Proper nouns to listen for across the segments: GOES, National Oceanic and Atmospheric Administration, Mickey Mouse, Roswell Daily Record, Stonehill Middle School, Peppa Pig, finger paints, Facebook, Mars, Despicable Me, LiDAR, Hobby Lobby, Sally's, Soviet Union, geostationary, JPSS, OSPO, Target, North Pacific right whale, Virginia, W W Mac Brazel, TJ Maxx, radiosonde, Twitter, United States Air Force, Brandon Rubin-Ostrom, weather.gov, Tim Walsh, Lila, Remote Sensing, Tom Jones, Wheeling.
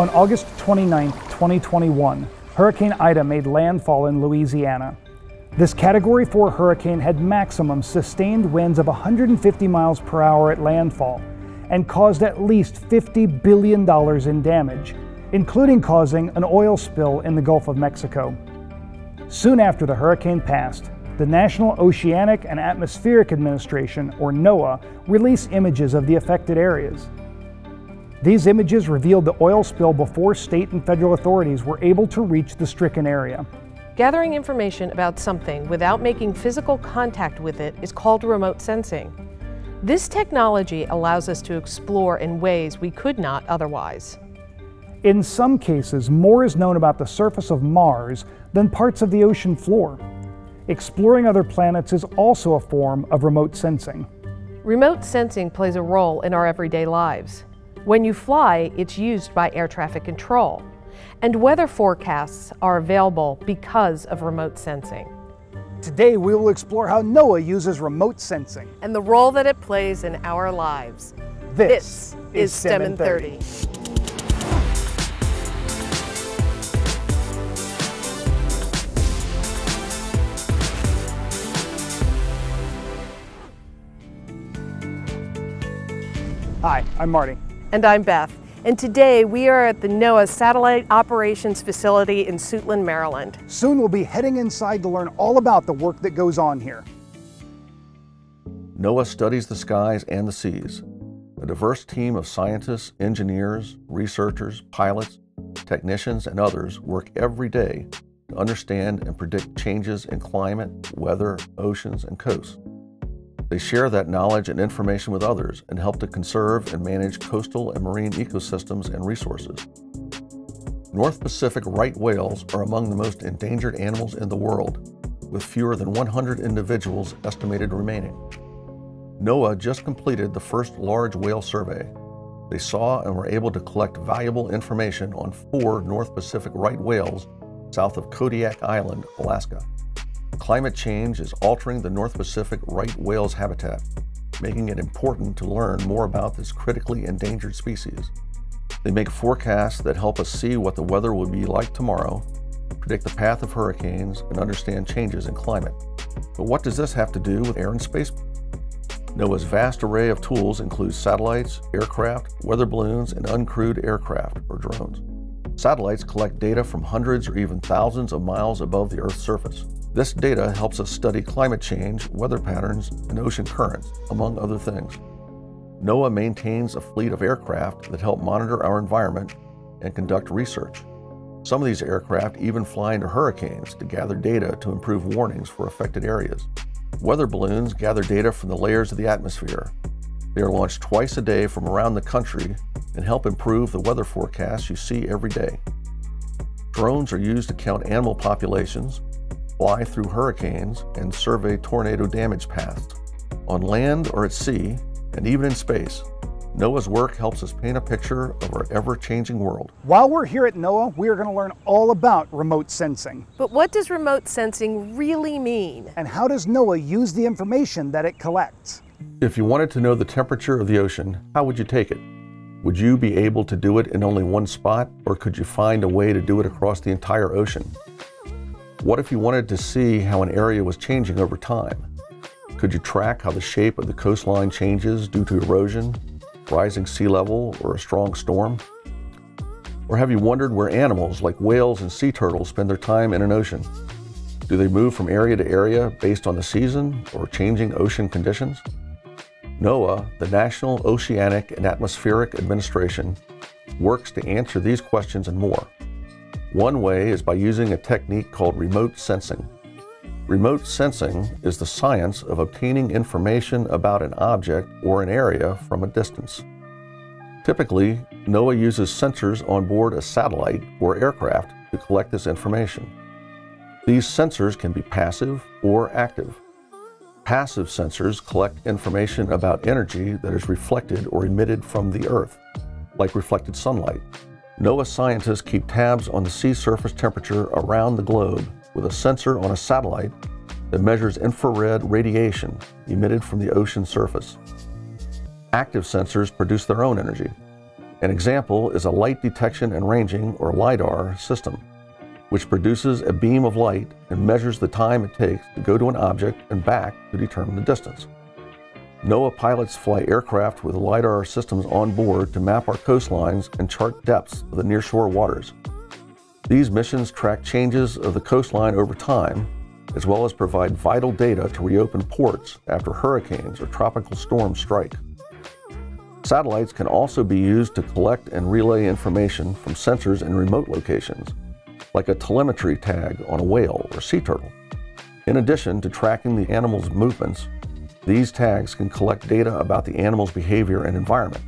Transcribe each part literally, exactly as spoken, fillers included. On August twenty-ninth, twenty twenty-one, Hurricane Ida made landfall in Louisiana. This Category four hurricane had maximum sustained winds of one hundred fifty miles per hour at landfall and caused at least fifty billion dollars in damage, including causing an oil spill in the Gulf of Mexico. Soon after the hurricane passed, the National Oceanic and Atmospheric Administration, or NOAA, released images of the affected areas. These images revealed the oil spill before state and federal authorities were able to reach the stricken area. Gathering information about something without making physical contact with it is called remote sensing. This technology allows us to explore in ways we could not otherwise. In some cases, more is known about the surface of Mars than parts of the ocean floor. Exploring other planets is also a form of remote sensing. Remote sensing plays a role in our everyday lives. When you fly, it's used by air traffic control, and weather forecasts are available because of remote sensing. Today, we will explore how NOAA uses remote sensing and the role that it plays in our lives. This, this is STEM in thirty. Hi, I'm Marty. And I'm Beth. And today we are at the NOAA Satellite Operations Facility in Suitland, Maryland. Soon we'll be heading inside to learn all about the work that goes on here. NOAA studies the skies and the seas. A diverse team of scientists, engineers, researchers, pilots, technicians, and others work every day to understand and predict changes in climate, weather, oceans, and coasts. They share that knowledge and information with others and help to conserve and manage coastal and marine ecosystems and resources. North Pacific right whales are among the most endangered animals in the world, with fewer than one hundred individuals estimated remaining. NOAA just completed the first large whale survey. They saw and were able to collect valuable information on four North Pacific right whales south of Kodiak Island, Alaska. Climate change is altering the North Pacific right whale's habitat, making it important to learn more about this critically endangered species. They make forecasts that help us see what the weather will be like tomorrow, predict the path of hurricanes, and understand changes in climate. But what does this have to do with air and space? NOAA's vast array of tools includes satellites, aircraft, weather balloons, and uncrewed aircraft, or drones. Satellites collect data from hundreds or even thousands of miles above the Earth's surface. This data helps us study climate change, weather patterns, and ocean currents, among other things. NOAA maintains a fleet of aircraft that help monitor our environment and conduct research. Some of these aircraft even fly into hurricanes to gather data to improve warnings for affected areas. Weather balloons gather data from the layers of the atmosphere. They are launched twice a day from around the country and help improve the weather forecasts you see every day. Drones are used to count animal populations, fly through hurricanes, and survey tornado damage paths. On land or at sea, and even in space, NOAA's work helps us paint a picture of our ever-changing world. While we're here at NOAA, we are going to learn all about remote sensing. But what does remote sensing really mean? And how does NOAA use the information that it collects? If you wanted to know the temperature of the ocean, how would you take it? Would you be able to do it in only one spot, or could you find a way to do it across the entire ocean? What if you wanted to see how an area was changing over time? Could you track how the shape of the coastline changes due to erosion, rising sea level, or a strong storm? Or have you wondered where animals like whales and sea turtles spend their time in an ocean? Do they move from area to area based on the season or changing ocean conditions? NOAA, the National Oceanic and Atmospheric Administration, works to answer these questions and more. One way is by using a technique called remote sensing. Remote sensing is the science of obtaining information about an object or an area from a distance. Typically, NOAA uses sensors on board a satellite or aircraft to collect this information. These sensors can be passive or active. Passive sensors collect information about energy that is reflected or emitted from the Earth, like reflected sunlight. NOAA scientists keep tabs on the sea surface temperature around the globe with a sensor on a satellite that measures infrared radiation emitted from the ocean surface. Active sensors produce their own energy. An example is a light detection and ranging, or LiDAR, system, which produces a beam of light and measures the time it takes to go to an object and back to determine the distance. NOAA pilots fly aircraft with LiDAR systems on board to map our coastlines and chart depths of the nearshore waters. These missions track changes of the coastline over time, as well as provide vital data to reopen ports after hurricanes or tropical storms strike. Satellites can also be used to collect and relay information from sensors in remote locations, like a telemetry tag on a whale or sea turtle. In addition to tracking the animal's movements, these tags can collect data about the animal's behavior and environment,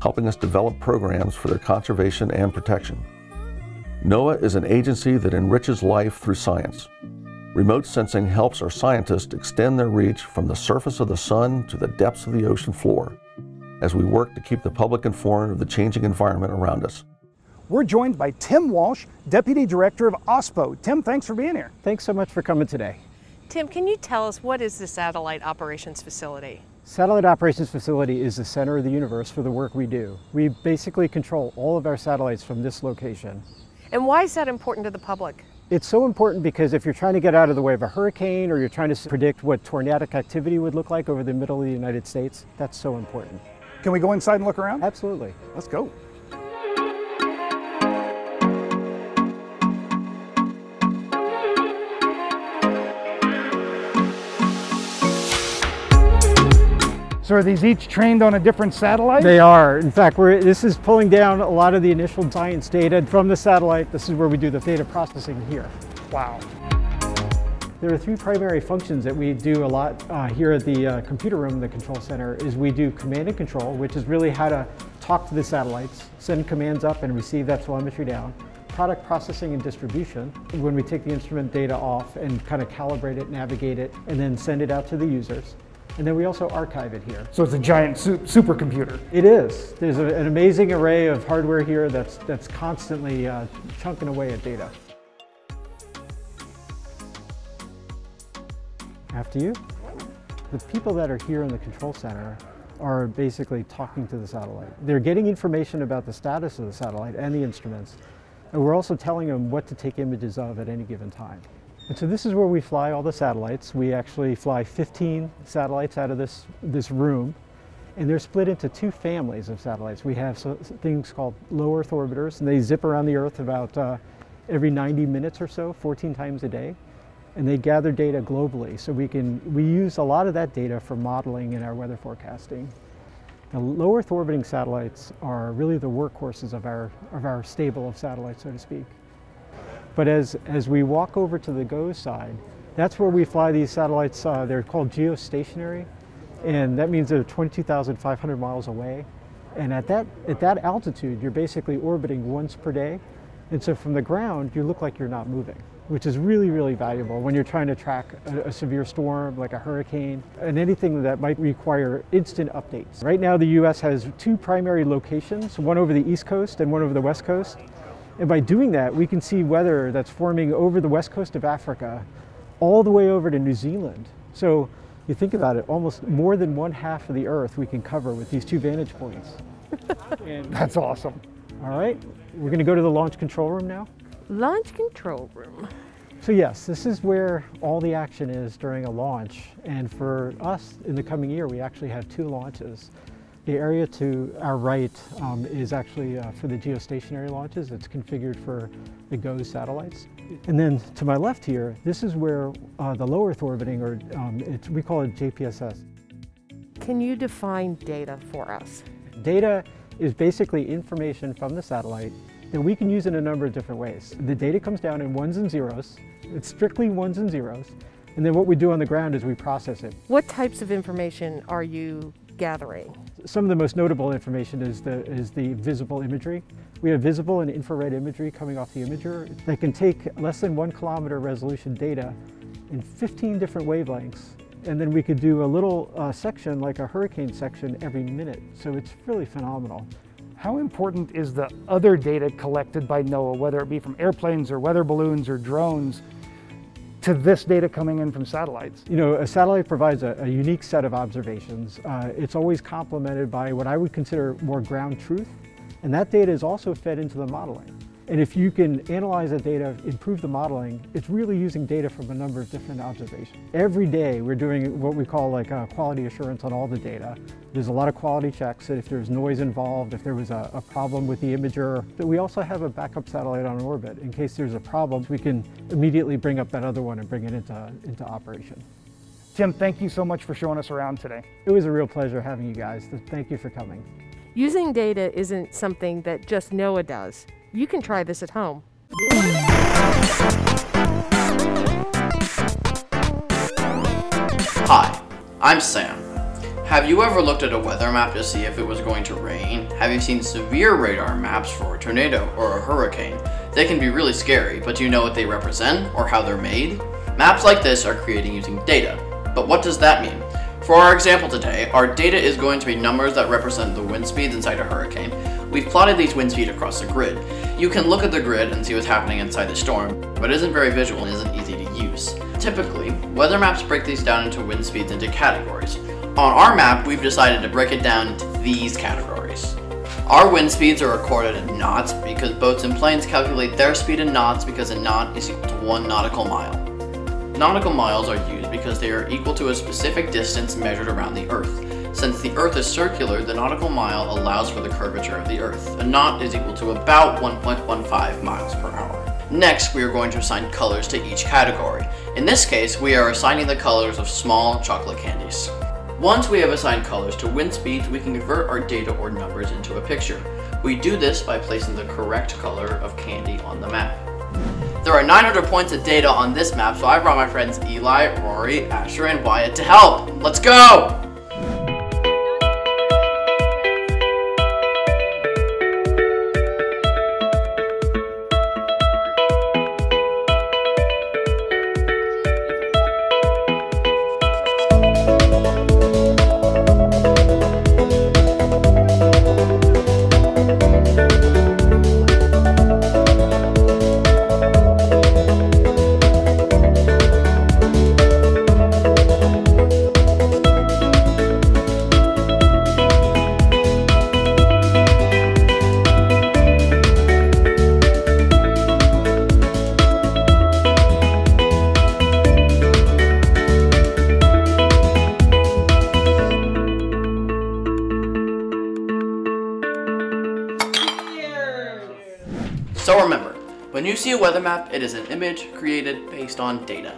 helping us develop programs for their conservation and protection. NOAA is an agency that enriches life through science. Remote sensing helps our scientists extend their reach from the surface of the sun to the depths of the ocean floor, as we work to keep the public informed of the changing environment around us. We're joined by Tim Walsh, Deputy Director of OSPO. Tim, thanks for being here. Thanks so much for coming today. Tim, can you tell us, what is the Satellite Operations Facility? Satellite Operations Facility is the center of the universe for the work we do. We basically control all of our satellites from this location. And why is that important to the public? It's so important because if you're trying to get out of the way of a hurricane, or you're trying to predict what tornadic activity would look like over the middle of the United States, that's so important. Can we go inside and look around? Absolutely. Let's go. So are these each trained on a different satellite? They are. In fact, we're, this is pulling down a lot of the initial science data from the satellite. This is where we do the data processing here. Wow. There are three primary functions that we do a lot uh, here at the uh, computer room, the control center, is we do command and control, which is really how to talk to the satellites, send commands up and receive that telemetry down, product processing and distribution, when we take the instrument data off and kind of calibrate it, navigate it, and then send it out to the users. And then we also archive it here. So it's a giant su supercomputer. It is. There's a, an amazing array of hardware here that's, that's constantly uh, chunking away at data. After you. The people that are here in the control center are basically talking to the satellite. They're getting information about the status of the satellite and the instruments. And we're also telling them what to take images of at any given time. And so this is where we fly all the satellites. We actually fly fifteen satellites out of this, this room, and they're split into two families of satellites. We have so, things called low Earth orbiters, and they zip around the Earth about uh, every ninety minutes or so, fourteen times a day, and they gather data globally. So we, can, we use a lot of that data for modeling in our weather forecasting. Now, low Earth orbiting satellites are really the workhorses of our, of our stable of satellites, so to speak. But as, as we walk over to the GOES side, that's where we fly these satellites. Uh, they're called geostationary, and that means they're twenty-two thousand five hundred miles away. And at that, at that altitude, you're basically orbiting once per day. And so from the ground, you look like you're not moving, which is really, really valuable when you're trying to track a, a severe storm, like a hurricane, and anything that might require instant updates. Right now, the U S has two primary locations, one over the East Coast and one over the West Coast. And by doing that, we can see weather that's forming over the west coast of Africa all the way over to New Zealand. So you think about it, almost more than one half of the Earth we can cover with these two vantage points. And that's awesome. All right, we're going to go to the launch control room now. Launch control room. So yes, this is where all the action is during a launch. And for us, in the coming year, we actually have two launches. The area to our right um, is actually uh, for the geostationary launches. It's configured for the GOES satellites. And then to my left here, this is where uh, the low Earth orbiting, or um, it's, we call it J P S S. Can you define data for us? Data is basically information from the satellite that we can use in a number of different ways. The data comes down in ones and zeros. It's strictly ones and zeros. And then what we do on the ground is we process it. What types of information are you gathering? Some of the most notable information is the, is the visible imagery. We have visible and infrared imagery coming off the imager that can take less than one kilometer resolution data in fifteen different wavelengths. And then we could do a little uh, section, like a hurricane section, every minute. So it's really phenomenal. How important is the other data collected by NOAA, whether it be from airplanes or weather balloons or drones, to this data coming in from satellites? You know, a satellite provides a, a unique set of observations. Uh, it's always complemented by what I would consider more ground truth. And that data is also fed into the modeling. And if you can analyze the data, improve the modeling, it's really using data from a number of different observations. Every day we're doing what we call like a quality assurance on all the data. There's a lot of quality checks that if there's noise involved, if there was a, a problem with the imager, that we also have a backup satellite on orbit. In case there's a problem, we can immediately bring up that other one and bring it into, into operation. Tim, thank you so much for showing us around today. It was a real pleasure having you guys. Thank you for coming. Using data isn't something that just NOAA does. You can try this at home. Hi, I'm Sam. Have you ever looked at a weather map to see if it was going to rain? Have you seen severe radar maps for a tornado or a hurricane? They can be really scary, but do you know what they represent or how they're made? Maps like this are created using data. But what does that mean? For our example today, our data is going to be numbers that represent the wind speeds inside a hurricane. We've plotted these wind speeds across the grid. You can look at the grid and see what's happening inside the storm, but it isn't very visual and isn't easy to use. Typically, weather maps break these down into wind speeds into categories. On our map, we've decided to break it down into these categories. Our wind speeds are recorded in knots because boats and planes calculate their speed in knots because a knot is equal to one nautical mile. Nautical miles are used because they are equal to a specific distance measured around the Earth. Since the Earth is circular, the nautical mile allows for the curvature of the Earth. A knot is equal to about one point one five miles per hour. Next, we are going to assign colors to each category. In this case, we are assigning the colors of small chocolate candies. Once we have assigned colors to wind speeds, we can convert our data or numbers into a picture. We do this by placing the correct color of candy on the map. There are nine hundred points of data on this map, so I brought my friends Eli, Rory, Asher, and Wyatt to help. Let's go! So remember, when you see a weather map, it is an image created based on data.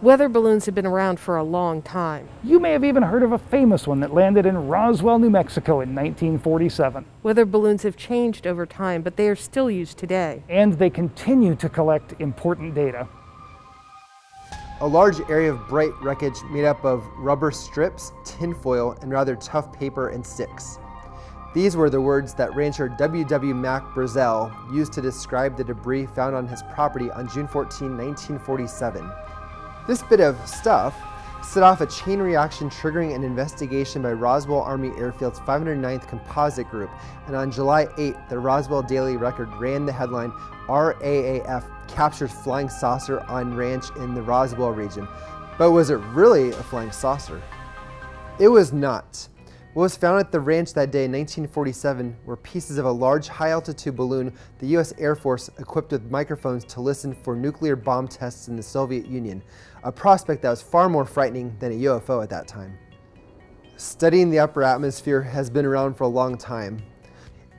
Weather balloons have been around for a long time. You may have even heard of a famous one that landed in Roswell, New Mexico in nineteen forty-seven. Weather balloons have changed over time, but they are still used today. And they continue to collect important data. A large area of bright wreckage made up of rubber strips, tinfoil, and rather tough paper and sticks. These were the words that rancher W W Mac Brazel used to describe the debris found on his property on June fourteenth, nineteen forty-seven. This bit of stuff set off a chain reaction triggering an investigation by Roswell Army Airfield's five oh ninth Composite Group, and on July eighth, the Roswell Daily Record ran the headline, R A A F Captures Flying Saucer on Ranch in the Roswell Region. But was it really a flying saucer? It was not. What was found at the ranch that day in nineteen forty-seven were pieces of a large high-altitude balloon the U S Air Force equipped with microphones to listen for nuclear bomb tests in the Soviet Union, a prospect that was far more frightening than a U F O at that time. Studying the upper atmosphere has been around for a long time.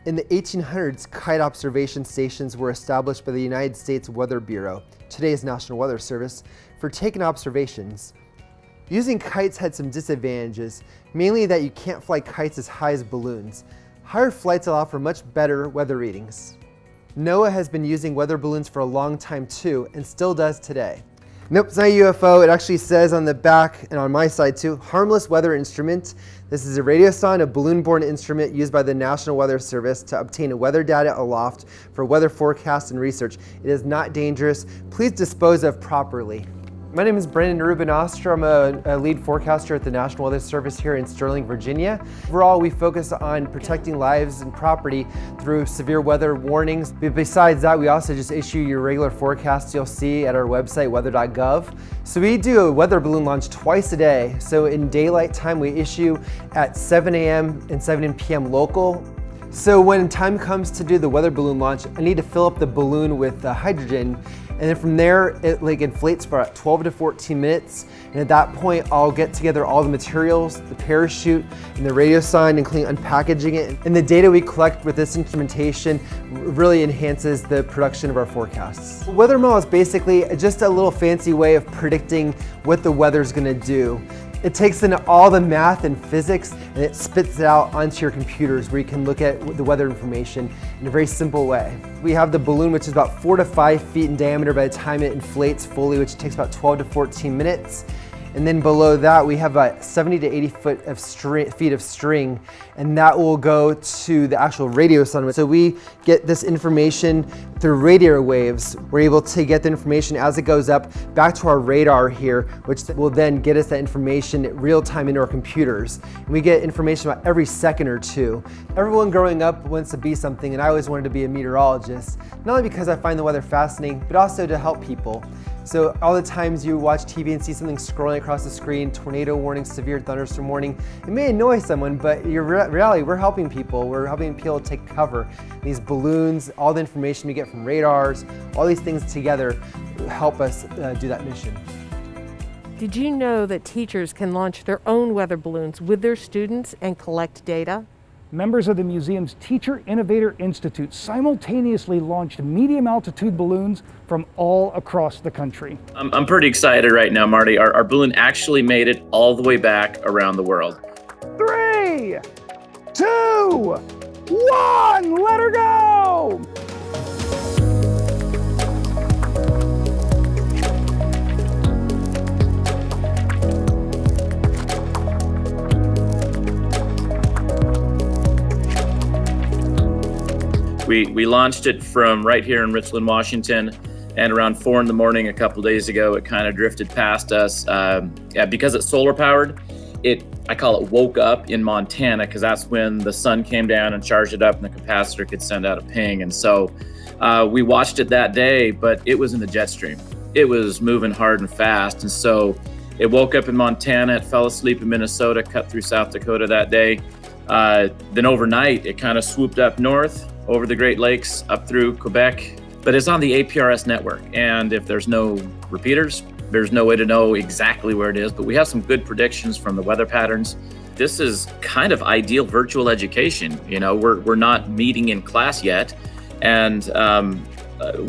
In the eighteen hundreds, kite observation stations were established by the United States Weather Bureau, today's National Weather Service, for taking observations. Using kites had some disadvantages, mainly that you can't fly kites as high as balloons. Higher flights allow for much better weather readings. NOAA has been using weather balloons for a long time too, and still does today. Nope, it's not a U F O. It actually says on the back, and on my side too, harmless weather instrument. This is a radiosonde, a balloon-borne instrument used by the National Weather Service to obtain weather data aloft for weather forecasts and research. It is not dangerous. Please dispose of properly. My name is Brandon Rubin-Ostrom. I'm a, a lead forecaster at the National Weather Service here in Sterling, Virginia. Overall, we focus on protecting lives and property through severe weather warnings. But besides that, we also just issue your regular forecasts you'll see at our website, weather dot gov. So we do a weather balloon launch twice a day. So in daylight time, we issue at seven A M and seven P M local. So when time comes to do the weather balloon launch, I need to fill up the balloon with uh, hydrogen, and then from there it like inflates for about twelve to fourteen minutes, and at that point I'll get together all the materials, the parachute and the radio sign, including unpackaging it, and the data we collect with this instrumentation really enhances the production of our forecasts. The weather model is basically just a little fancy way of predicting what the weather's going to do. It takes in all the math and physics and it spits it out onto your computers where you can look at the weather information in a very simple way. We have the balloon, which is about four to five feet in diameter by the time it inflates fully, which takes about twelve to fourteen minutes. And then below that we have about seventy to eighty foot of string, feet of string, and that will go to the actual radio sun. So we get this information through radio waves. We're able to get the information as it goes up back to our radar here, which will then get us that information real time into our computers. And we get information about every second or two. Everyone growing up wants to be something, and I always wanted to be a meteorologist, not only because I find the weather fascinating, but also to help people. So all the times you watch T V and see something scrolling across the screen, tornado warning, severe thunderstorm warning, it may annoy someone, but in reality, we're helping people. We're helping people take cover. These balloons, all the information we get from radars, all these things together help us uh, do that mission. Did you know that teachers can launch their own weather balloons with their students and collect data? Members of the museum's Teacher Innovator Institute simultaneously launched medium altitude balloons from all across the country. I'm, I'm pretty excited right now, Marty. Our, our balloon actually made it all the way back around the world. Three, two, one, let her go! We, we launched it from right here in Richland, Washington, and around four in the morning a couple days ago, it kind of drifted past us. Um, yeah, because it's solar powered, it I call it woke up in Montana, because that's when the sun came down and charged it up and the capacitor could send out a ping. And so uh, we watched it that day, but it was in the jet stream. It was moving hard and fast. And so it woke up in Montana, it fell asleep in Minnesota, cut through South Dakota that day. Uh, then overnight, it kind of swooped up north, over the Great Lakes, up through Quebec, but it's on the A P R S network. And if there's no repeaters, there's no way to know exactly where it is, but we have some good predictions from the weather patterns. This is kind of ideal virtual education. You know, we're, we're not meeting in class yet, and um,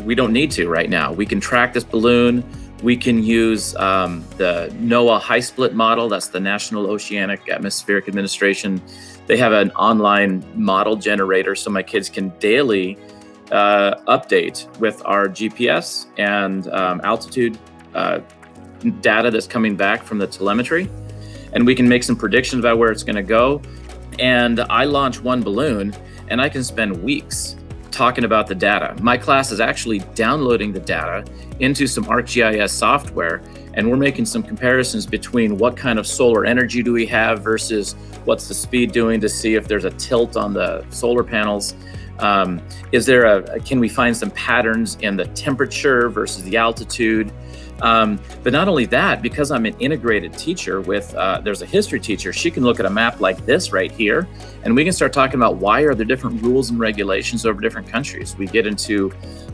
we don't need to right now. We can track this balloon. We can use um, the NOAA high split model. That's the National Oceanic Atmospheric Administration. They have an online model generator, so my kids can daily uh, update with our G P S and um, altitude uh, data that's coming back from the telemetry. And we can make some predictions about where it's gonna go. And I launch one balloon and I can spend weeks talking about the data. My class is actually downloading the data into some ArcGIS software, and we're making some comparisons between what kind of solar energy do we have versus what's the speed doing, to see if there's a tilt on the solar panels. Um, is there a, can we find some patterns in the temperature versus the altitude? Um, but not only that, because I'm an integrated teacher with, uh, there's a history teacher, she can look at a map like this right here, and we can start talking about why are there different rules and regulations over different countries. We get into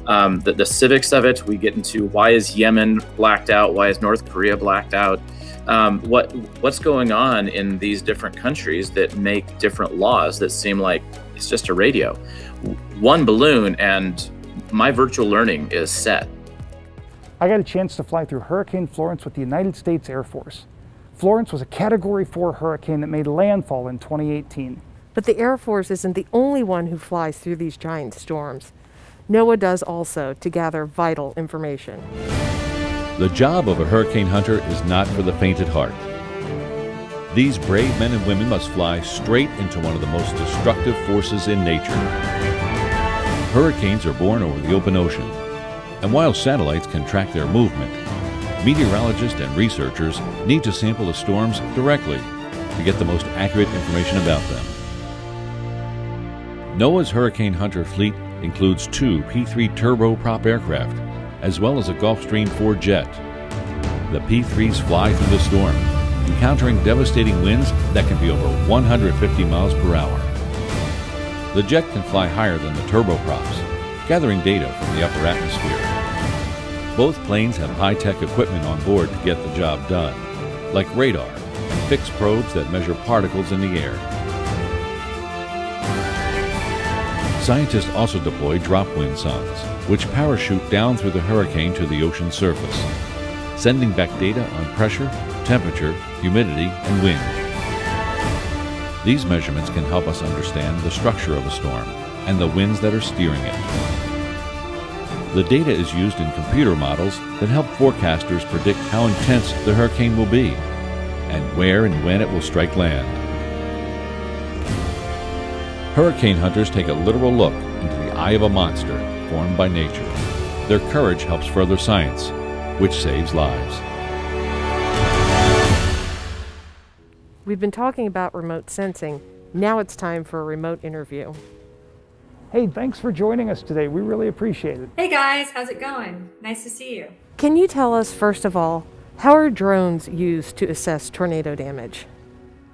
um, the, the civics of it, we get into why is Yemen blacked out, why is North Korea blacked out, um, what what's going on in these different countries that make different laws that seem like it's just a radio. One balloon and my virtual learning is set. I got a chance to fly through Hurricane Florence with the United States Air Force. Florence was a Category four hurricane that made landfall in twenty eighteen. But the Air Force isn't the only one who flies through these giant storms. NOAA does also, to gather vital information. The job of a hurricane hunter is not for the faint at heart. These brave men and women must fly straight into one of the most destructive forces in nature. Hurricanes are born over the open ocean. And while satellites can track their movement, meteorologists and researchers need to sample the storms directly to get the most accurate information about them. NOAA's Hurricane Hunter fleet includes two P three turboprop aircraft, as well as a Gulfstream four jet. The P threes fly through the storm, encountering devastating winds that can be over one hundred fifty miles per hour. The jet can fly higher than the turboprops, gathering data from the upper atmosphere. Both planes have high-tech equipment on board to get the job done, like radar and fixed probes that measure particles in the air. Scientists also deploy drop wind sondes, which parachute down through the hurricane to the ocean surface, sending back data on pressure, temperature, humidity, and wind. These measurements can help us understand the structure of a storm and the winds that are steering it. The data is used in computer models that help forecasters predict how intense the hurricane will be and where and when it will strike land. Hurricane hunters take a literal look into the eye of a monster formed by nature. Their courage helps further science, which saves lives. We've been talking about remote sensing. Now it's time for a remote interview. Hey, thanks for joining us today. We really appreciate it. Hey guys, how's it going? Nice to see you. Can you tell us, first of all, how are drones used to assess tornado damage?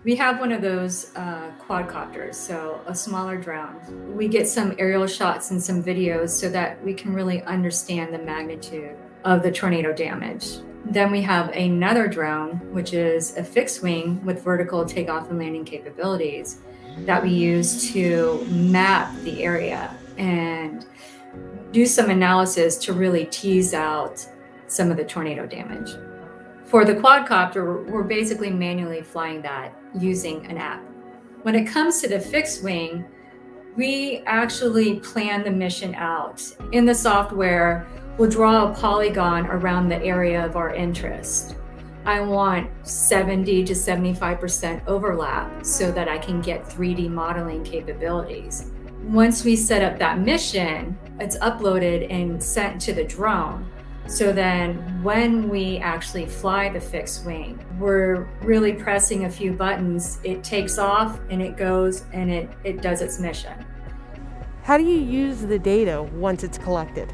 We have one of those uh, quadcopters, so a smaller drone. We get some aerial shots and some videos so that we can really understand the magnitude of the tornado damage. Then we have another drone, which is a fixed wing with vertical takeoff and landing capabilities that we use to map the area and do some analysis to really tease out some of the tornado damage. For the quadcopter, we're basically manually flying that using an app. When it comes to the fixed wing, we actually plan the mission out. In the software, we'll draw a polygon around the area of our interest. I want seventy to seventy-five percent overlap so that I can get three D modeling capabilities. Once we set up that mission, it's uploaded and sent to the drone. So then when we actually fly the fixed wing, we're really pressing a few buttons. It takes off and it goes and it, it does its mission. How do you use the data once it's collected?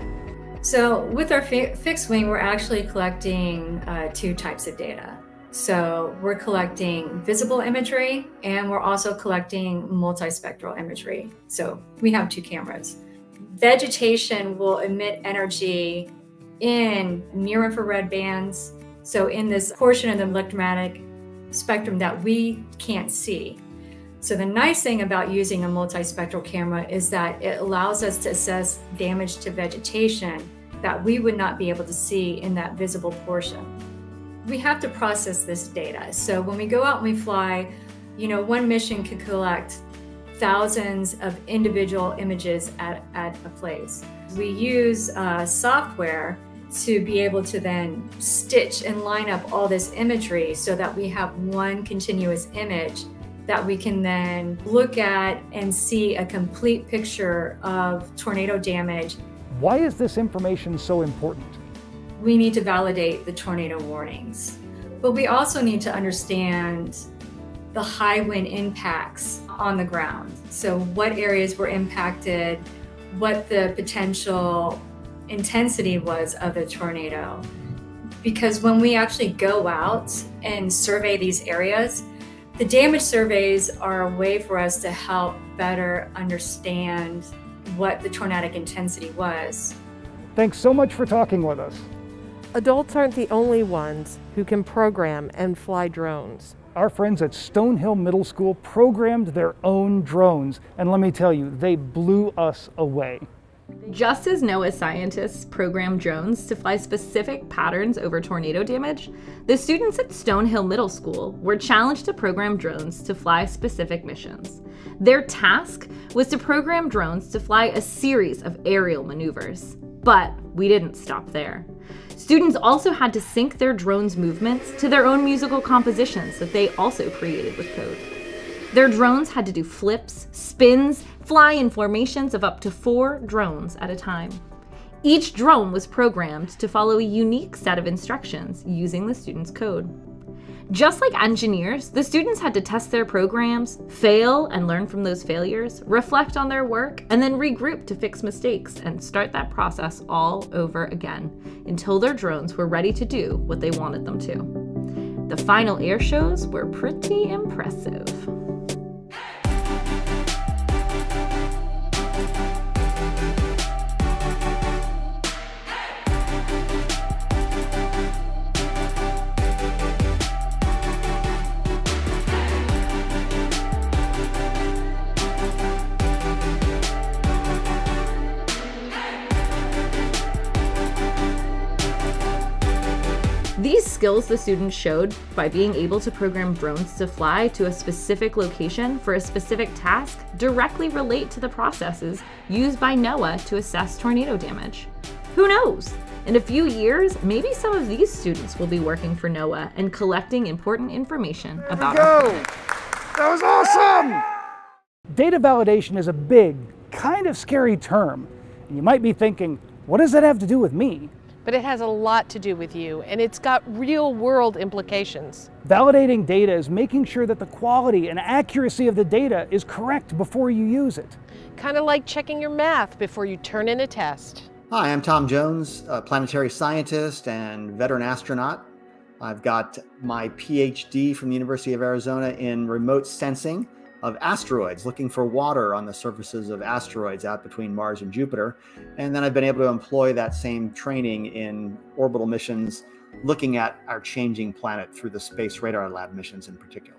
So with our fi fixed wing, we're actually collecting uh, two types of data. So we're collecting visible imagery and we're also collecting multispectral imagery. So we have two cameras. Vegetation will emit energy in near-infrared bands, so in this portion of the electromagnetic spectrum that we can't see. So the nice thing about using a multispectral camera is that it allows us to assess damage to vegetation that we would not be able to see in that visible portion. We have to process this data. So when we go out and we fly, you know, one mission could collect thousands of individual images at, at a place. We use uh, software to be able to then stitch and line up all this imagery so that we have one continuous image that we can then look at and see a complete picture of tornado damage. Why is this information so important? We need to validate the tornado warnings, but we also need to understand the high wind impacts on the ground. So what areas were impacted, what the potential intensity was of the tornado. Because when we actually go out and survey these areas, the damage surveys are a way for us to help better understand what the tornadic intensity was. Thanks so much for talking with us. Adults aren't the only ones who can program and fly drones. Our friends at Stonehill Middle School programmed their own drones, and let me tell you, they blew us away. Just as NOAA's scientists programmed drones to fly specific patterns over tornado damage, the students at Stonehill Middle School were challenged to program drones to fly specific missions. Their task was to program drones to fly a series of aerial maneuvers. But we didn't stop there. Students also had to sync their drones' movements to their own musical compositions that they also created with code. Their drones had to do flips, spins, fly in formations of up to four drones at a time. Each drone was programmed to follow a unique set of instructions using the students' code. Just like engineers, the students had to test their programs, fail and learn from those failures, reflect on their work, and then regroup to fix mistakes and start that process all over again until their drones were ready to do what they wanted them to. The final air shows were pretty impressive. These skills the students showed by being able to program drones to fly to a specific location for a specific task directly relate to the processes used by NOAA to assess tornado damage. Who knows? In a few years, maybe some of these students will be working for NOAA and collecting important information about our planet. That was awesome! Data validation is a big, kind of scary term. And you might be thinking, what does that have to do with me? But it has a lot to do with you, and it's got real-world implications. Validating data is making sure that the quality and accuracy of the data is correct before you use it. Kind of like checking your math before you turn in a test. Hi, I'm Tom Jones, a planetary scientist and veteran astronaut. I've got my PhD from the University of Arizona in remote sensing of asteroids, looking for water on the surfaces of asteroids out between Mars and Jupiter. And then I've been able to employ that same training in orbital missions, looking at our changing planet through the Space Radar Lab missions in particular.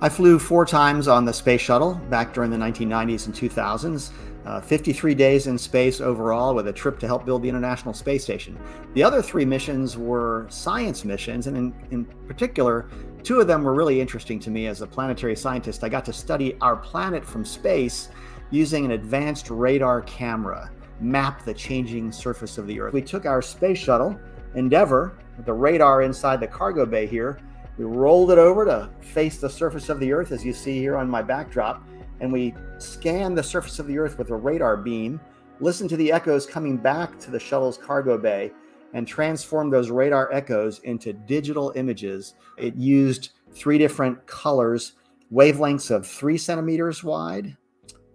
I flew four times on the space shuttle back during the nineteen nineties and two thousands, uh, fifty-three days in space overall with a trip to help build the International Space Station. The other three missions were science missions, and in, in particular, two of them were really interesting to me as a planetary scientist. I got to study our planet from space using an advanced radar camera, map the changing surface of the Earth. We took our space shuttle, Endeavour, with the radar inside the cargo bay here. We rolled it over to face the surface of the Earth, as you see here on my backdrop, and we scanned the surface of the Earth with a radar beam, listened to the echoes coming back to the shuttle's cargo bay, and transformed those radar echoes into digital images. It used three different colors, wavelengths of three centimeters wide,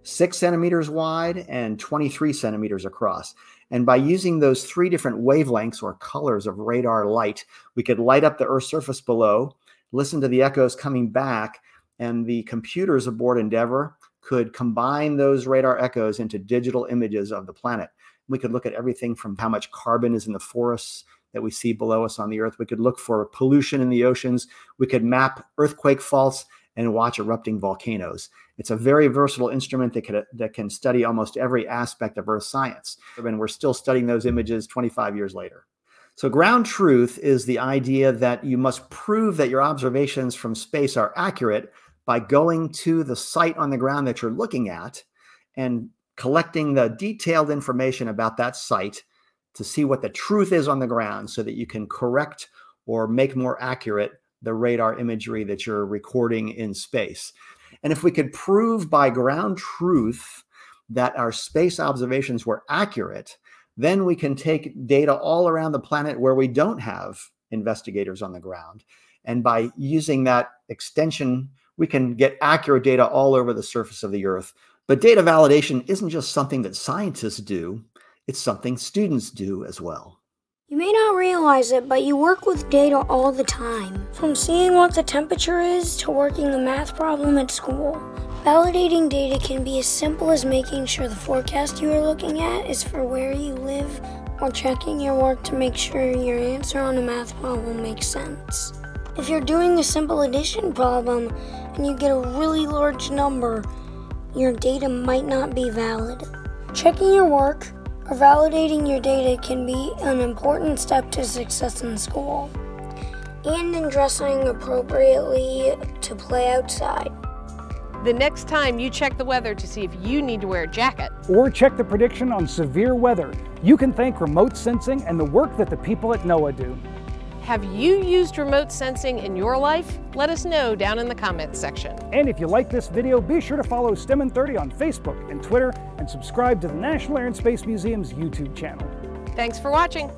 six centimeters wide, and twenty-three centimeters across. And by using those three different wavelengths or colors of radar light, we could light up the Earth's surface below, listen to the echoes coming back, and the computers aboard Endeavour could combine those radar echoes into digital images of the planet. We could look at everything from how much carbon is in the forests that we see below us on the Earth. We could look for pollution in the oceans. We could map earthquake faults and watch erupting volcanoes. It's a very versatile instrument that can, that can study almost every aspect of Earth science. And we're still studying those images twenty-five years later. So ground truth is the idea that you must prove that your observations from space are accurate by going to the site on the ground that you're looking at and collecting the detailed information about that site to see what the truth is on the ground so that you can correct or make more accurate the radar imagery that you're recording in space. And if we could prove by ground truth that our space observations were accurate, then we can take data all around the planet where we don't have investigators on the ground. And by using that extension, we can get accurate data all over the surface of the Earth. But data validation isn't just something that scientists do, it's something students do as well. You may not realize it, but you work with data all the time. From seeing what the temperature is to working the math problem at school. Validating data can be as simple as making sure the forecast you are looking at is for where you live, or checking your work to make sure your answer on a math problem makes sense. If you're doing a simple addition problem and you get a really large number, your data might not be valid. Checking your work or validating your data can be an important step to success in school, and in dressing appropriately to play outside. The next time you check the weather to see if you need to wear a jacket, or check the prediction on severe weather, you can thank remote sensing and the work that the people at NOAA do. Have you used remote sensing in your life? Let us know down in the comments section. And if you like this video, be sure to follow STEM in thirty on Facebook and Twitter, and subscribe to the National Air and Space Museum's YouTube channel. Thanks for watching.